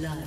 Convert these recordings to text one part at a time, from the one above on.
blood.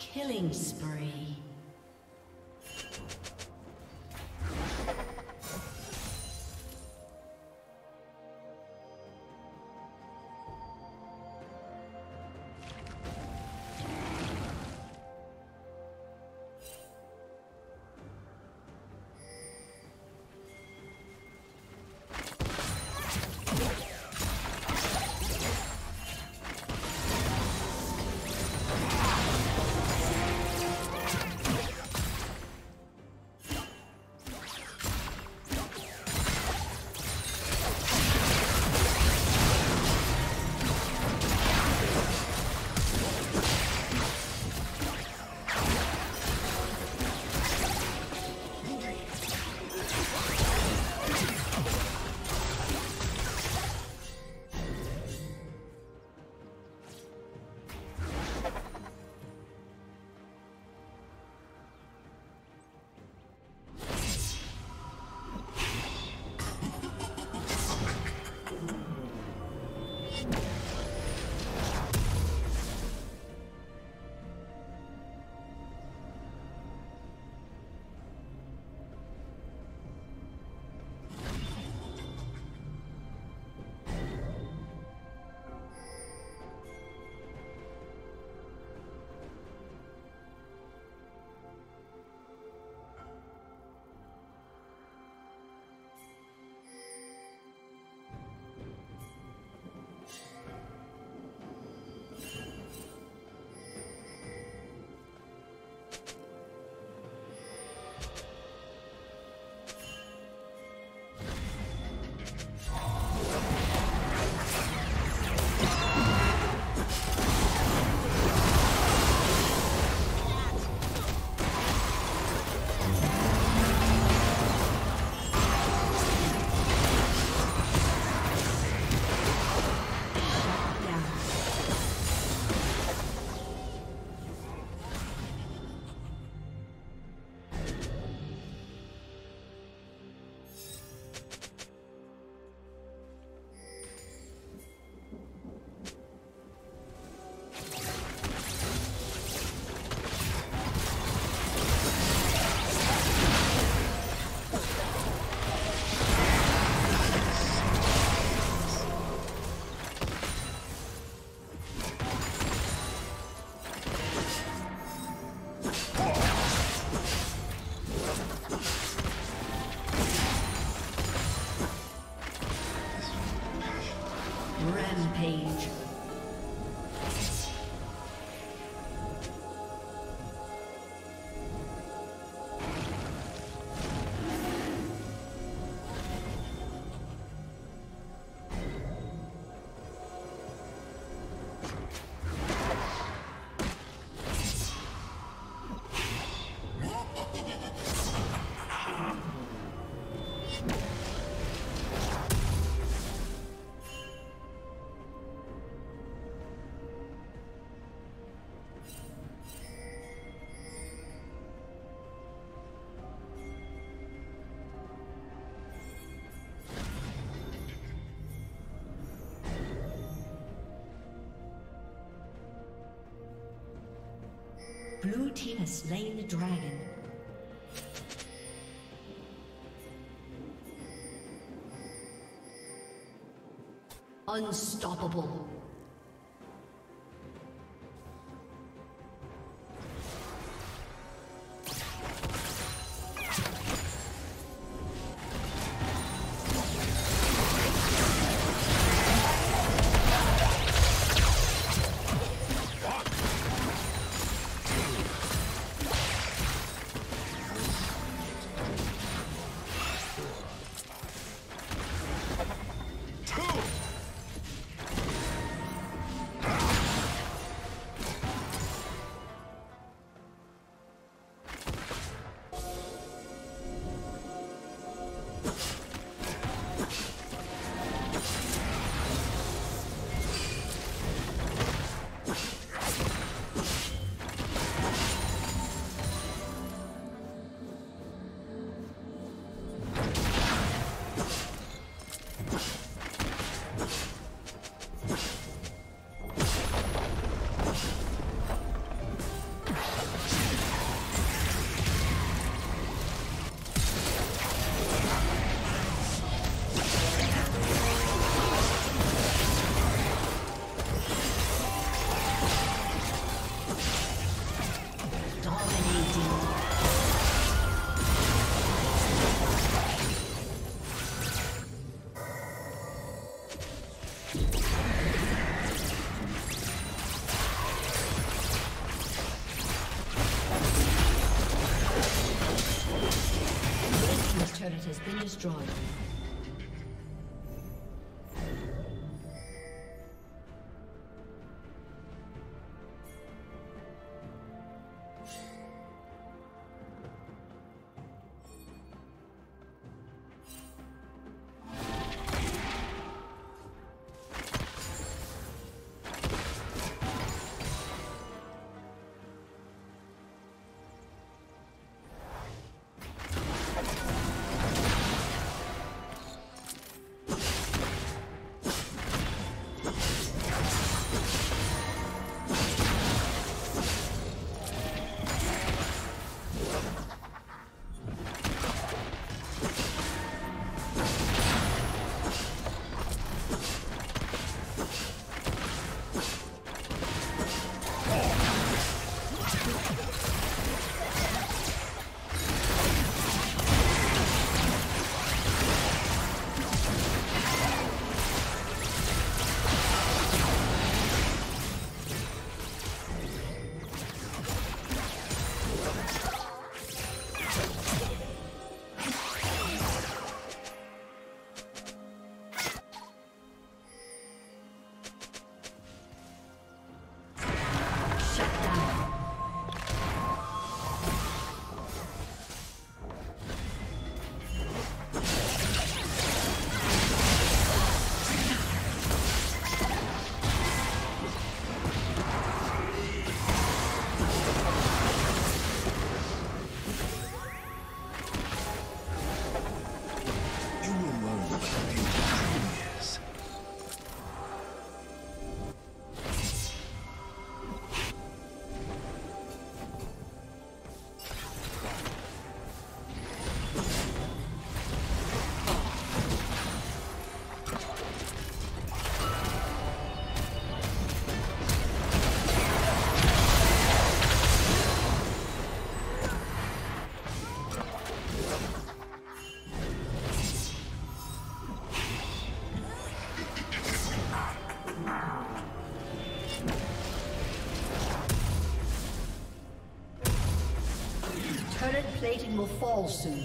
Killing spree. Blue team has slain the dragon. Unstoppable. Destroyed. Plating will fall soon.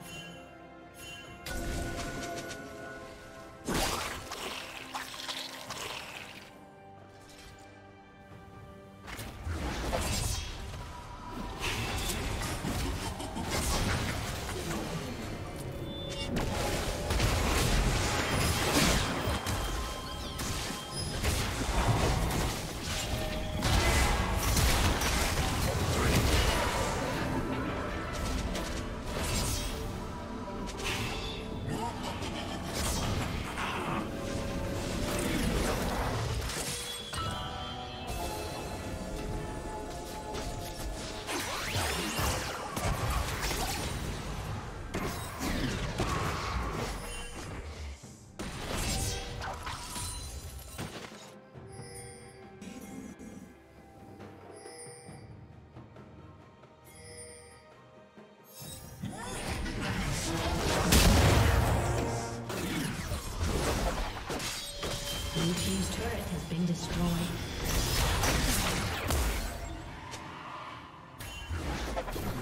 Team's turret has been destroyed. Blue team's turret has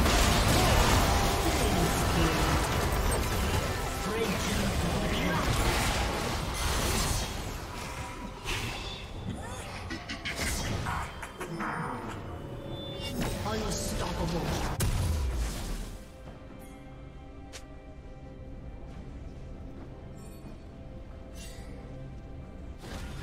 been destroyed.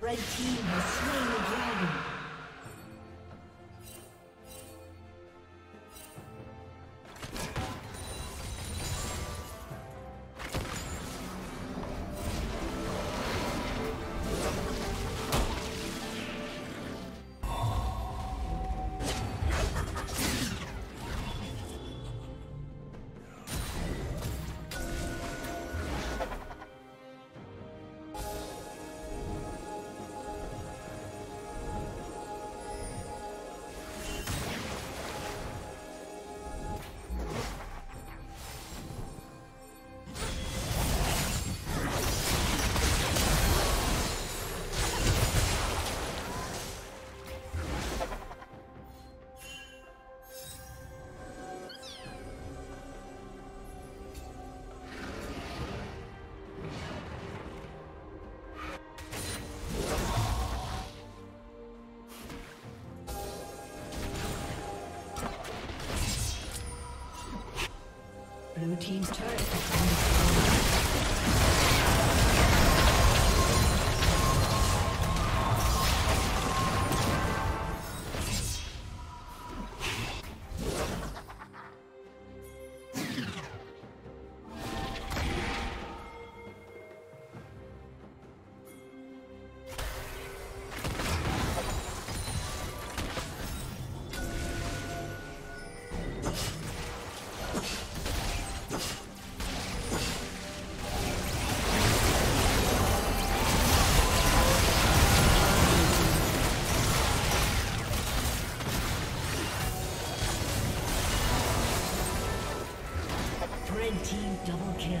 Red team has slain the dragon. Blue team's turret has been destroyed. Team double kill.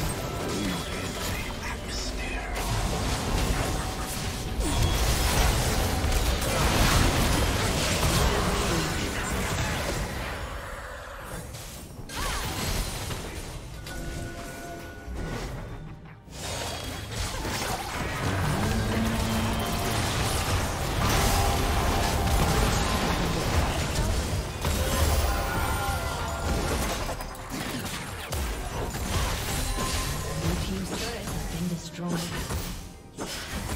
team's turret has been destroyed.